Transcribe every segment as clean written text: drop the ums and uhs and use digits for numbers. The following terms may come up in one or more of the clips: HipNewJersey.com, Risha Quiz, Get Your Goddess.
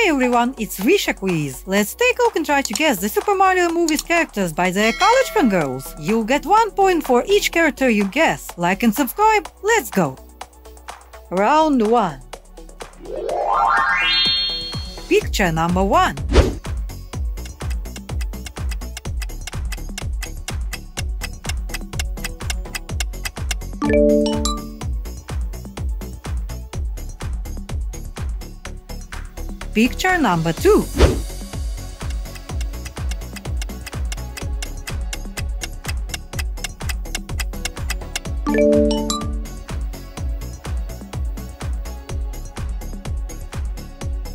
Hi everyone, it's Risha Quiz. Let's take a look and try to guess the Super Mario Movie's characters by their college fangirls. You'll get 1 point for each character you guess. Like and subscribe, let's go! Round 1. Picture number 1. Picture number 2.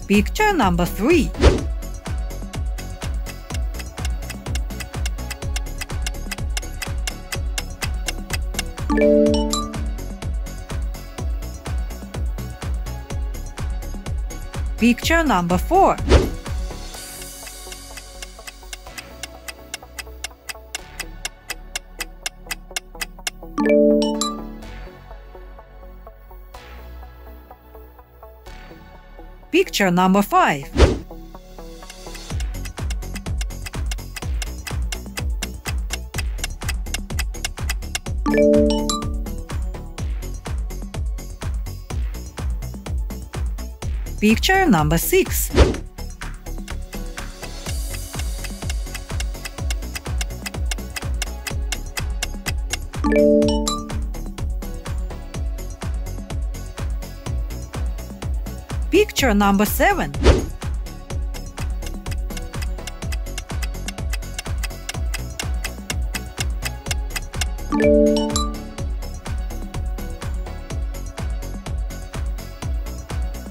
Picture number 3. Picture number 4. Picture number 5. Picture number 6. Picture number 7.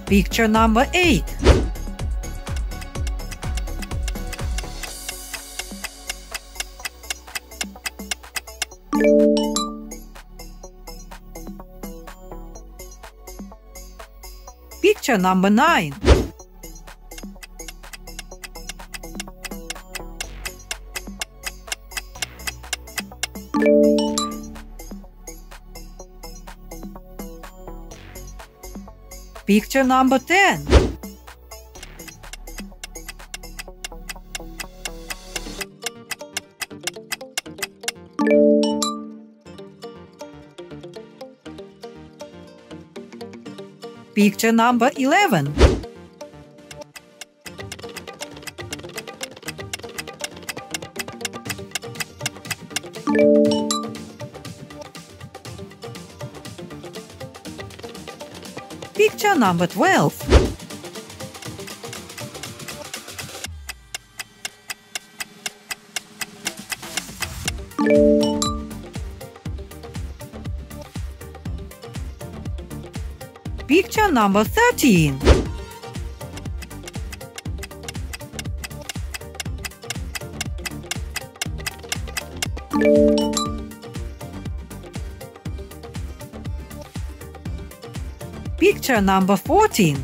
Picture number 8. Picture number 9. Picture number 10. Picture number 11. Picture number 12. Picture number 13. Picture number 14.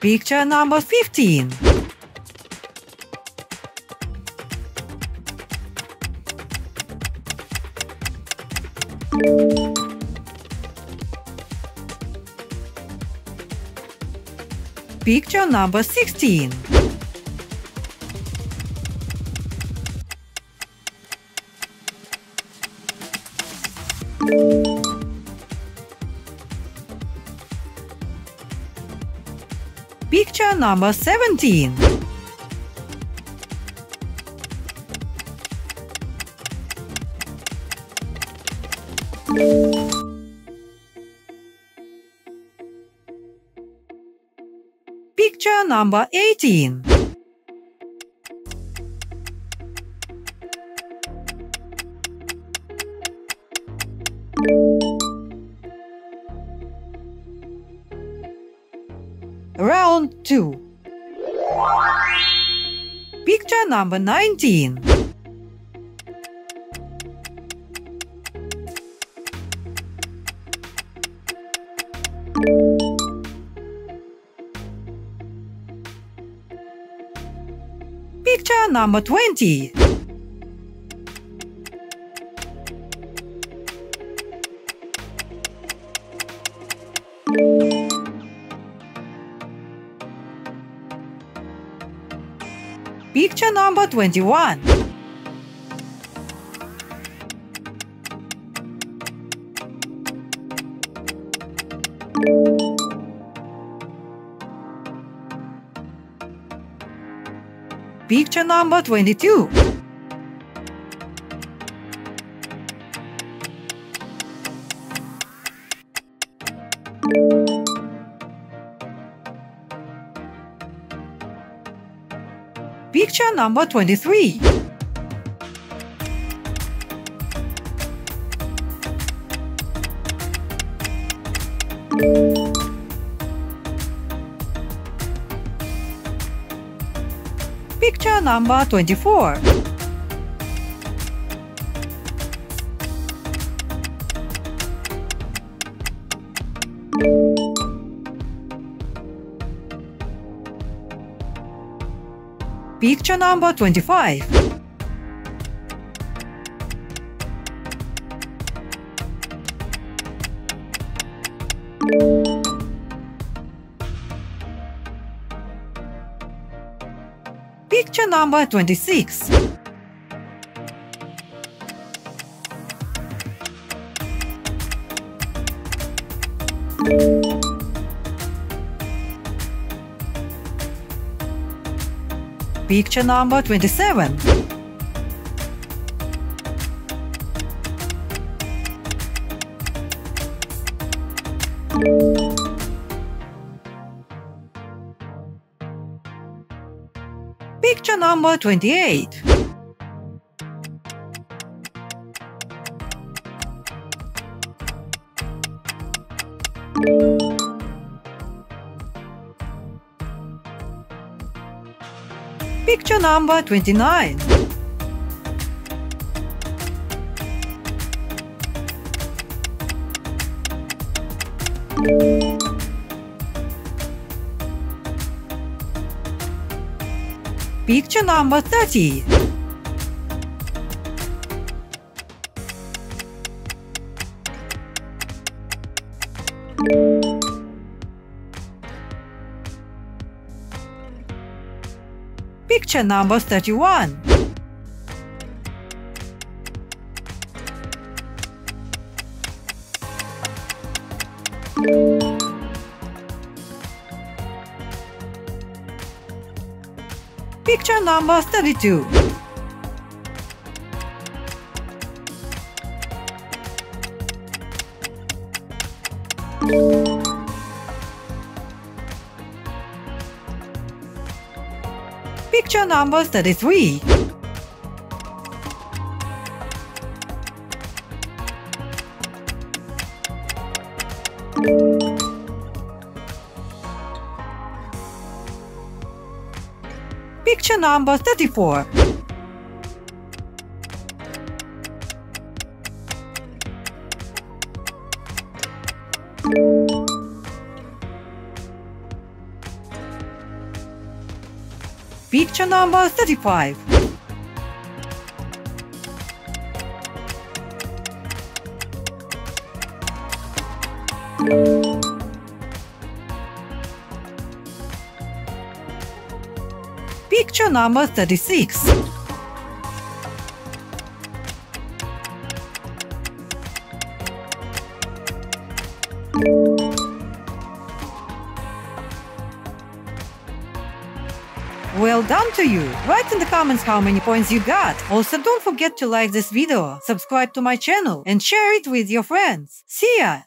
Picture number 15. Picture number 16. Picture number 17. Picture number 18. Round 2. Picture number 19. Question number 20. Picture number 21. Picture number 22. Picture number 23. Picture number 24. Picture number 25. Picture number 26. Picture number 27. Picture number 28. Picture number 29. Picture number 30. Picture number 31. Picture number 32. Picture number 33. Picture number 34. Picture number 35. Picture number 36. Well done to you! Write in the comments how many points you got. Also, don't forget to like this video, subscribe to my channel, and share it with your friends. See ya!